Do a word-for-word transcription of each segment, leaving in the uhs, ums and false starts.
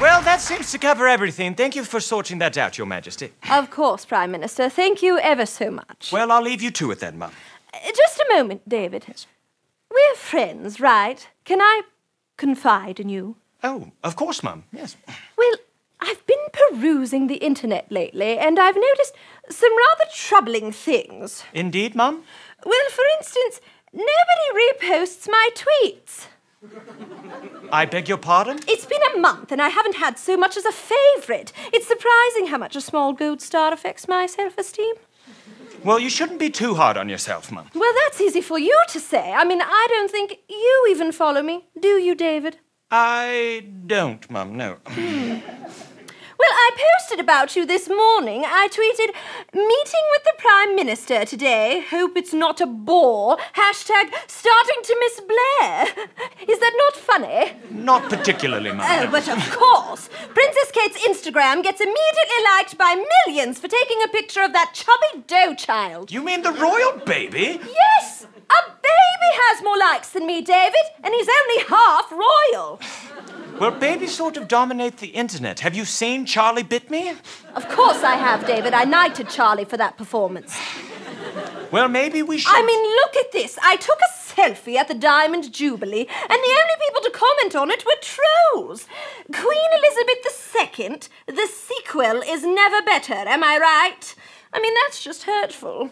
Well, that seems to cover everything. Thank you for sorting that out, Your Majesty. Of course, Prime Minister. Thank you ever so much. Well, I'll leave you to it then, Mum. Uh, just a moment, David. Yes. We're friends, right? Can I confide in you? Oh, of course, Mum. Yes. Well, I've been perusing the internet lately, and I've noticed some rather troubling things. Indeed, Mum? Well, for instance, nobody reposts my tweets. I beg your pardon? It's been a month and I haven't had so much as a favourite. It's surprising how much a small gold star affects my self-esteem. Well, you shouldn't be too hard on yourself, Mum. Well, that's easy for you to say. I mean, I don't think you even follow me, do you, David? I don't, Mum, no. Hmm. Well, I posted about you this morning. I tweeted, meeting with the Prime Minister today. Hope it's not a bore. Hashtag starting to miss Blair. Is that not funny? Not particularly, Mum. Oh, but of course. Princess Kate's Instagram gets immediately liked by millions for taking a picture of that chubby doe child. You mean the royal baby? Yes! A baby has more likes than me, David, and he's only half royal. Well, babies sort of dominate the internet. Have you seen Charlie Bit Me? Of course I have, David. I knighted Charlie for that performance. Well, maybe we should... I mean, look at this. I took a selfie at the Diamond Jubilee, and the only people to comment on it were trolls. Queen Elizabeth the Second, the sequel is never better, am I right? I mean, that's just hurtful.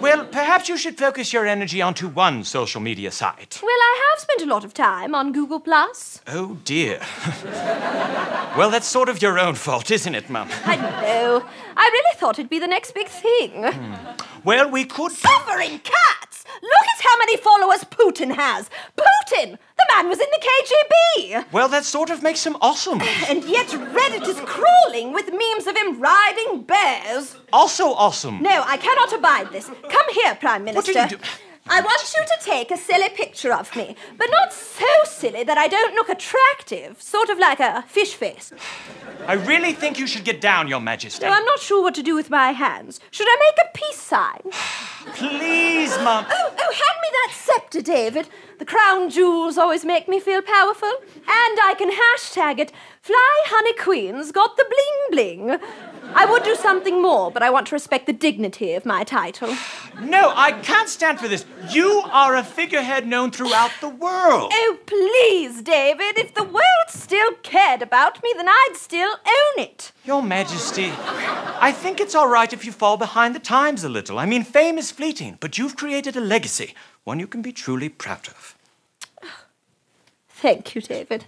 Well, perhaps you should focus your energy onto one social media site. Well, I have spent a lot of time on Google Plus. Oh, dear. Well, that's sort of your own fault, isn't it, Mum? I know. I really thought it'd be the next big thing. Hmm. Well, we could... Suffering cats! Look at how many followers Putin has. Putin! The man was in the K G B! Well, that sort of makes him awesome. And yet Reddit is crawling with memes of him riding bears. Also awesome. No, I cannot abide this. Come here, Prime Minister. What do you do? I want you to take a silly picture of me, but not so silly that I don't look attractive, sort of like a fish face. I really think you should get down, Your Majesty. No, I'm not sure what to do with my hands. Should I make a peace sign? Please, Mum. Oh, oh, hand me that scepter, David. The crown jewels always make me feel powerful. And I can hashtag it, Fly Honey Queen's Got the Bling Bling. I would do something more, but I want to respect the dignity of my title. No, I can't stand for this. You are a figurehead known throughout the world. Oh, please, David. If the world still cared about me, then I'd still own it. Your Majesty, I think it's all right if you fall behind the times a little. I mean, fame is fleeting, but you've created a legacy, one you can be truly proud of. Thank you, David.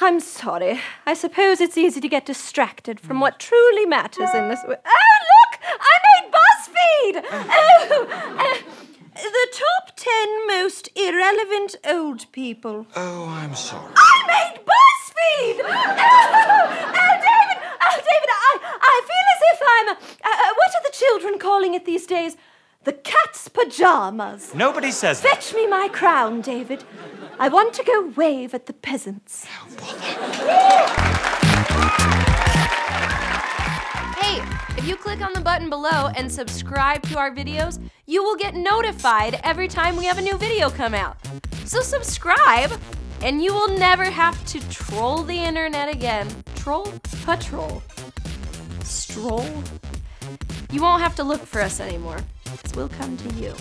I'm sorry. I suppose it's easy to get distracted from what truly matters in this world. Oh, look! I made Buzzfeed! Oh, uh, the top ten most irrelevant old people. Oh, I'm sorry. I made Buzzfeed! Oh, oh, David! Oh, David, I, I feel as if I'm... A, uh, what are the children calling it these days? The cat's pajamas. Nobody says that. Fetch me my crown, David. I want to go wave at the peasants. Oh, hey, if you click on the button below and subscribe to our videos, you will get notified every time we have a new video come out. So subscribe, and you will never have to troll the internet again. Troll? Patrol. Stroll? You won't have to look for us anymore, because we'll come to you.